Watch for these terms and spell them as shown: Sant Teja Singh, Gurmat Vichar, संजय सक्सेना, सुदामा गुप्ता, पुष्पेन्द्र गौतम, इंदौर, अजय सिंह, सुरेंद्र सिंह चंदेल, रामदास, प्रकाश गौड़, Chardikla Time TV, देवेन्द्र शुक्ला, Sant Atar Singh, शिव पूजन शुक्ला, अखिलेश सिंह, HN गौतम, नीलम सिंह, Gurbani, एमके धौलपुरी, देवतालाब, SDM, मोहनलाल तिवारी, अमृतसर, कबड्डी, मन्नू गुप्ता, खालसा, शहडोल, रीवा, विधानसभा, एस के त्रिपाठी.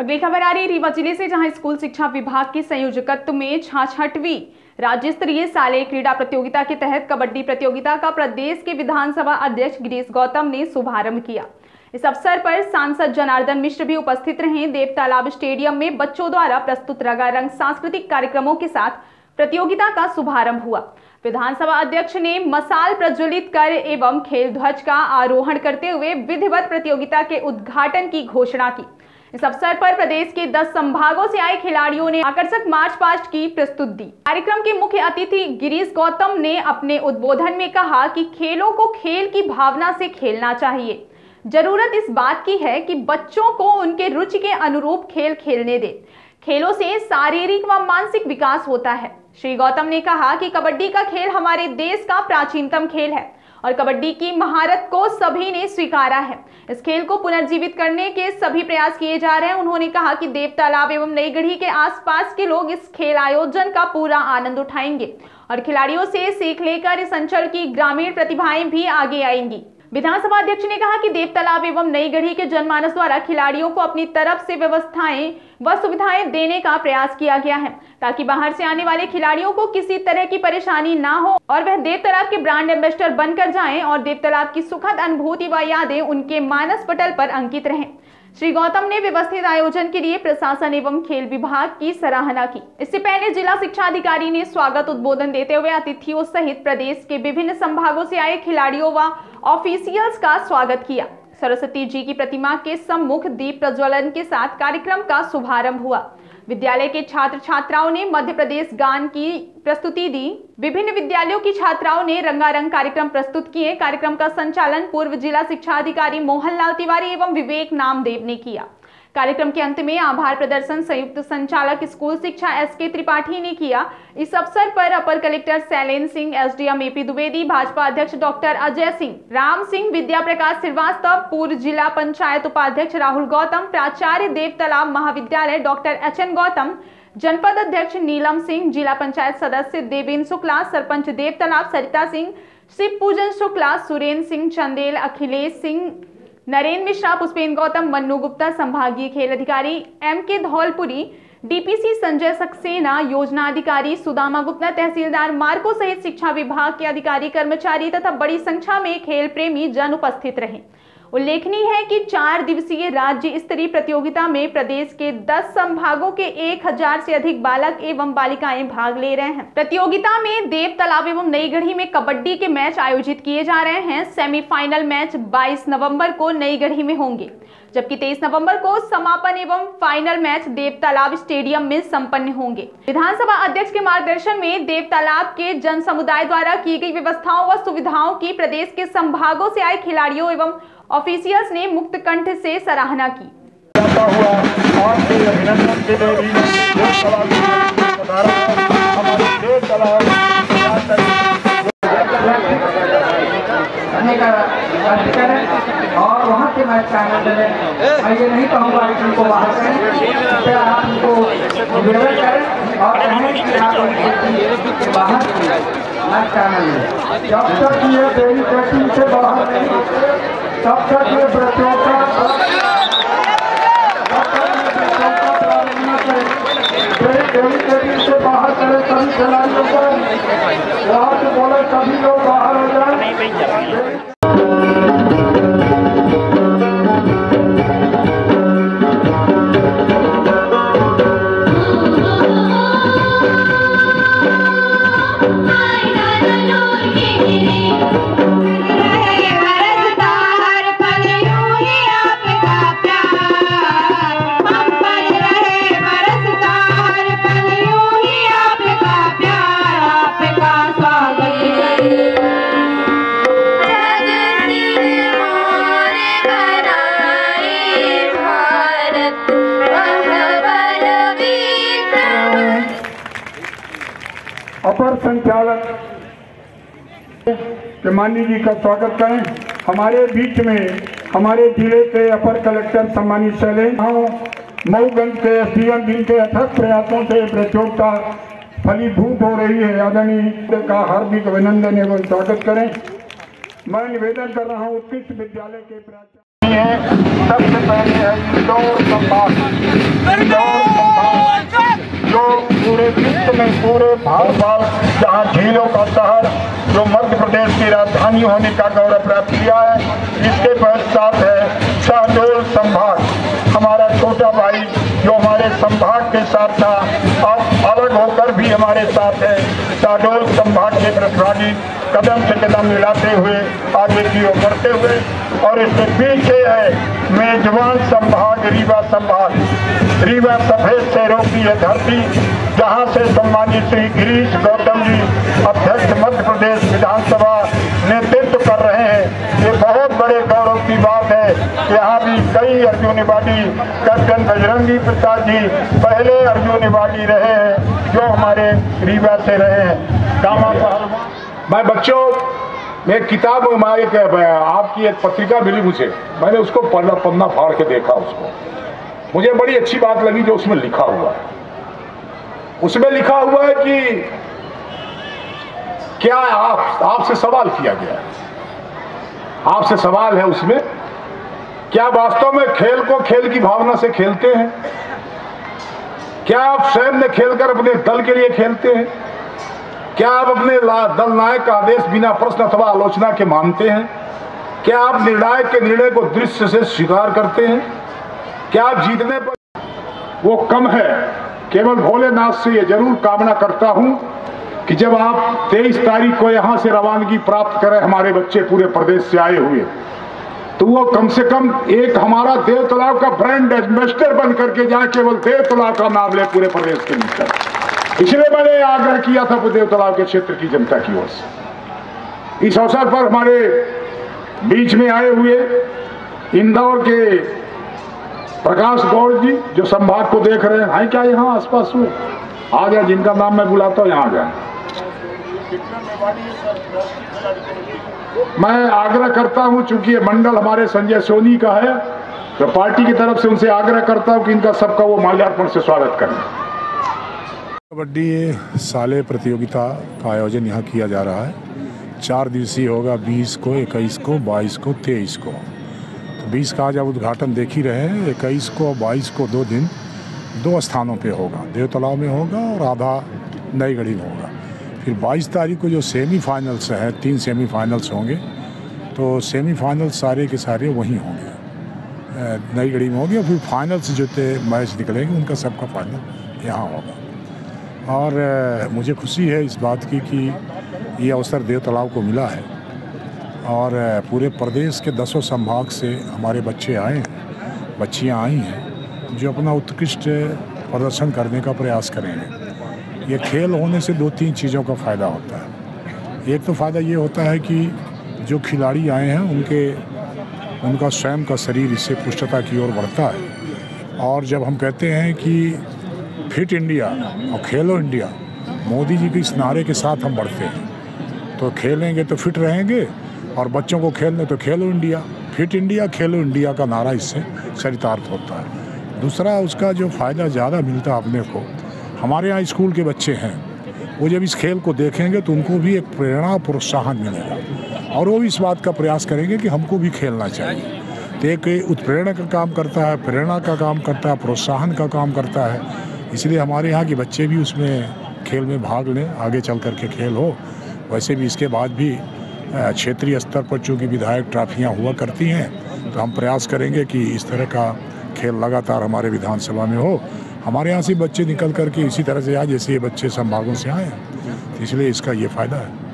अगली खबर आ रही है रीवा जिले से, जहां स्कूल शिक्षा विभाग के संयोजकत्व में 66वीं राज्य स्तरीय शालेय क्रीड़ा प्रतियोगिता के तहत कबड्डी प्रतियोगिता का प्रदेश के विधानसभा अध्यक्ष गिरीश गौतम ने शुभारंभ किया। इस अवसर पर सांसद जनार्दन मिश्र भी उपस्थित रहे। देवतालाब स्टेडियम में बच्चों द्वारा प्रस्तुत रंगारंग सांस्कृतिक कार्यक्रमों के साथ प्रतियोगिता का शुभारंभ हुआ। विधानसभा अध्यक्ष ने मशाल प्रज्वलित कर एवं खेल ध्वज का आरोहण करते हुए विधिवत प्रतियोगिता के उद्घाटन की घोषणा की। इस अवसर पर प्रदेश के 10 संभागों से आए खिलाड़ियों ने आकर्षक मार्च पास्ट की प्रस्तुति दी। कार्यक्रम के मुख्य अतिथि गिरीश गौतम ने अपने उद्बोधन में कहा कि खेलों को खेल की भावना से खेलना चाहिए। जरूरत इस बात की है कि बच्चों को उनके रुचि के अनुरूप खेल खेलने दें। खेलों से शारीरिक व मानसिक विकास होता है। श्री गौतम ने कहा कि कबड्डी का खेल हमारे देश का प्राचीनतम खेल है और कबड्डी की महारत को सभी ने स्वीकारा है। इस खेल को पुनर्जीवित करने के सभी प्रयास किए जा रहे हैं। उन्होंने कहा कि देवतालाब एवं नई गढ़ी के आसपास के लोग इस खेल आयोजन का पूरा आनंद उठाएंगे और खिलाड़ियों से सीख लेकर इस अंचल की ग्रामीण प्रतिभाएं भी आगे आएंगी। विधानसभा अध्यक्ष ने कहा कि देवतालाब एवं नई गढ़ी के जनमानस द्वारा खिलाड़ियों को अपनी तरफ से व्यवस्थाएं व सुविधाएं देने का प्रयास किया गया है, ताकि बाहर से आने वाले खिलाड़ियों को किसी तरह की परेशानी ना हो और वह देवतालाब के ब्रांड एम्बेसडर बनकर जाएं और देवतालाब की सुखद अनुभूति व यादें उनके मानस पटल पर अंकित रहें। श्री गौतम ने व्यवस्थित आयोजन के लिए प्रशासन एवं खेल विभाग की सराहना की। इससे पहले जिला शिक्षा अधिकारी ने स्वागत उद्बोधन देते हुए अतिथियों सहित प्रदेश के विभिन्न संभागों से आए खिलाड़ियों व ऑफिशियल्स का स्वागत किया। सरस्वती जी की प्रतिमा के सम्मुख दीप प्रज्वलन के साथ कार्यक्रम का शुभारंभ हुआ। विद्यालय के छात्र छात्राओं ने मध्य प्रदेश गान की प्रस्तुति दी। विभिन्न विद्यालयों की छात्राओं ने रंगारंग कार्यक्रम प्रस्तुत किए। कार्यक्रम का संचालन पूर्व जिला शिक्षा अधिकारी मोहनलाल तिवारी एवं विवेक नामदेव ने किया। कार्यक्रम के अंत में आभार प्रदर्शन संयुक्त संचालक स्कूल शिक्षा एस के त्रिपाठी ने किया। इस अवसर पर अपर collector Shailen Singh, SDM AP Dwivedi, Bhajpa अध्यक्ष डॉक्टर अजय सिंह, राम सिंह, विद्या प्रकाश श्रीवास्तव, पूर्व जिला पंचायत उपाध्यक्ष राहुल गौतम, प्राचार्य देवतालाब महाविद्यालय डॉक्टर HN गौतम, जनपद अध्यक्ष नीलम सिंह, जिला पंचायत सदस्य देवेन्द्र शुक्ला, सरपंच देवतालाब सरिता सिंह, शिव पूजन शुक्ला, सुरेंद्र सिंह चंदेल, अखिलेश सिंह, नरेंद्र मिश्रा, पुष्पेन्द्र गौतम, मन्नू गुप्ता, संभागीय खेल अधिकारी एमके धौलपुरी, डीपीसी संजय सक्सेना, योजना अधिकारी सुदामा गुप्ता, तहसीलदार मार्को सहित शिक्षा विभाग के अधिकारी कर्मचारी तथा बड़ी संख्या में खेल प्रेमी जन उपस्थित रहे। उल्लेखनीय है कि 4 दिवसीय राज्य स्तरीय प्रतियोगिता में प्रदेश के 10 संभागों के 1000 से अधिक बालक एवं बालिकाएं भाग ले रहे हैं। प्रतियोगिता में देवतालाब एवं नई गढ़ी में कबड्डी के मैच आयोजित किए जा रहे हैं। सेमीफाइनल मैच 22 नवंबर को नई गढ़ी में होंगे, जबकि 23 नवंबर को समापन एवं फाइनल मैच देवतालाब स्टेडियम में संपन्न होंगे। विधानसभा अध्यक्ष के मार्गदर्शन में देवतालाब के जन समुदाय द्वारा की गई व्यवस्थाओं व सुविधाओं की प्रदेश के संभागों से आए खिलाड़ियों एवं ऑफिशियल्स ने मुक्त कंठ से सराहना की। और वहाँ के मैच का आनंद लें। मैं ये नहीं कहूँगा कि उनको बाहर करें, फिर आप उनको विवेक करें और कहें कि आप उनको बाहर मैच का आनंद लें। जब तक ये डेलीकेटिंग से बाहर नहीं होते, तब तक ये प्रतियोगिता नहीं करें। डेलीकेटिंग से बाहर करें तभी खिलाड़ियों को रात बोले तभी लोग बाहर हो जाए। अपर संचालक के माननीय जी का स्वागत करें। हमारे बीच में हमारे जिले के अपर कलेक्टर सम्मानित शैलेन, मऊगंज के SDM, जिनके अथक प्रयासों से प्रतियोगिता फलीभूत हो रही है, आदरणीय का हार्दिक अभिनंदन एवं स्वागत करें। मैं निवेदन कर रहा हूँ उत्कृष्ट विद्यालय के प्राचार्य रही है। सबसे पहले है इंदौर संभाग जो पूरे विश्व में पूरे भारत जहाँ झीलों का शहर जो मध्य प्रदेश की राजधानी होने का गौरव प्राप्त किया है। इसके पश्चात है शहडोल संभाग, हमारा छोटा भाई जो हमारे संभाग के साथ था अब अलग होकर भी हमारे साथ है। शहडोल संभाग के प्रतिभागी कदम से कदम मिलाते हुए आगे की ओर बढ़ते हुए, और इसके पीछे है मेजबान संभाग रीवा संभाग। रीवा सफेद शहरों की यह धरती जहाँ से सम्मानित श्री गिरीश गौतम जी अध्यक्ष मध्य प्रदेश विधानसभा नेतृत्व कर रहे हैं। ये बहुत बड़े गौरव की बात है। यहाँ भी कई अर्जुनवादी कैप्टन बजरंगी प्रसाद जी पहले अर्जुनवादी रहे हैं जो हमारे रीवा से रहे हैं। मैं बच्चों मैं एक किताब एक आपकी एक पत्रिका मिली मुझे, मैंने उसको पन्ना फाड़ के देखा, उसको मुझे बड़ी अच्छी बात लगी जो उसमें लिखा हुआ है। उसमें लिखा हुआ है कि क्या आपसे सवाल किया गया है, आपसे सवाल है उसमें, क्या आप वास्तव में खेल को खेल की भावना से खेलते हैं? क्या आप स्वयं में खेलकर अपने दल के लिए खेलते हैं? क्या आप अपने दल नायक का आदेश बिना प्रश्न अथवा आलोचना के मानते हैं? क्या आप निर्णायक के निर्णय को दृश्य से स्वीकार करते हैं? क्या आप जीतने पर वो कम है? केवल भोलेनाथ से ये जरूर कामना करता हूं कि जब आप 23 तारीख को यहां से रवानगी प्राप्त करें, हमारे बच्चे पूरे प्रदेश से आए हुए, तो वो कम से कम एक हमारा देव तालाब का ब्रांड एम्बेसडर बन करके जाए, केवल देव तालाब का नाम ले पूरे प्रदेश के अंदर। इसलिए मैंने आग्रह किया था देव तालाब के क्षेत्र की जनता की ओर से। इस अवसर पर हमारे बीच में आए हुए इंदौर के प्रकाश गौड़ जी जो संभाग को देख रहे हैं, क्या यहाँ आसपास हो आ जाए, जिनका नाम मैं बुलाता हूँ यहाँ आ जाए। मैं आग्रह करता हूँ, चूंकि ये मंडल हमारे संजय सोनी का है तो पार्टी की तरफ से उनसे आग्रह करता हूँ कि इनका सबका वो माल्यार्पण से स्वागत करें। कबड्डी साले प्रतियोगिता का आयोजन यहाँ किया जा रहा है। 4 दिवसीय होगा, 20 को, 21 को, 22 को, 23 को। तो 20 का आज आप उद्घाटन देख ही रहे हैं। 21 को और 22 को 2 दिन 2 स्थानों पे होगा, देव तालाब में होगा और आधा नई गढ़ी में होगा। फिर 22 तारीख को जो सेमीफाइनल्स हैं, 3 सेमीफाइनल्स होंगे, तो सेमीफाइनल सारे के सारे वहीं होंगे, नई गढ़ी में होंगे। और फिर फाइनल्स जो मैच निकलेंगे उनका सबका फाइनल यहाँ होगा। और मुझे खुशी है इस बात की कि ये अवसर देव तालाब को मिला है और पूरे प्रदेश के 10 संभाग से हमारे बच्चे आए हैं, बच्चियाँ आई हैं जो अपना उत्कृष्ट प्रदर्शन करने का प्रयास करेंगे। ये खेल होने से 2-3 चीज़ों का फ़ायदा होता है। एक तो फ़ायदा ये होता है कि जो खिलाड़ी आए हैं उनका स्वयं का शरीर इससे पुष्टता की ओर बढ़ता है। और जब हम कहते हैं कि फिट इंडिया और खेलो इंडिया, मोदी जी के इस नारे के साथ हम बढ़ते हैं, तो खेलेंगे तो फिट रहेंगे और बच्चों को खेलने तो Khelo India, fit India, Khelo India का नारा इससे चरितार्थ होता है। दूसरा उसका जो फ़ायदा ज़्यादा मिलता है अपने को, हमारे यहाँ स्कूल के बच्चे हैं, वो जब इस खेल को देखेंगे तो उनको भी एक प्रेरणा प्रोत्साहन मिलेगा और वो भी इस बात का प्रयास करेंगे कि हमको भी खेलना चाहिए। तो एक उत्प्रेरणा का काम करता है, प्रेरणा का काम करता है, प्रोत्साहन का काम करता है। इसलिए हमारे यहाँ के बच्चे भी उसमें खेल में भाग लें, आगे चल कर के खेल हो। वैसे भी इसके बाद भी क्षेत्रीय स्तर पर चूँकि विधायक ट्रॉफियाँ हुआ करती हैं, तो हम प्रयास करेंगे कि इस तरह का खेल लगातार हमारे विधानसभा में हो। हमारे यहाँ से बच्चे निकल कर के इसी तरह से आए जैसे ये बच्चे संभागों से आए, इसलिए इसका ये फ़ायदा है।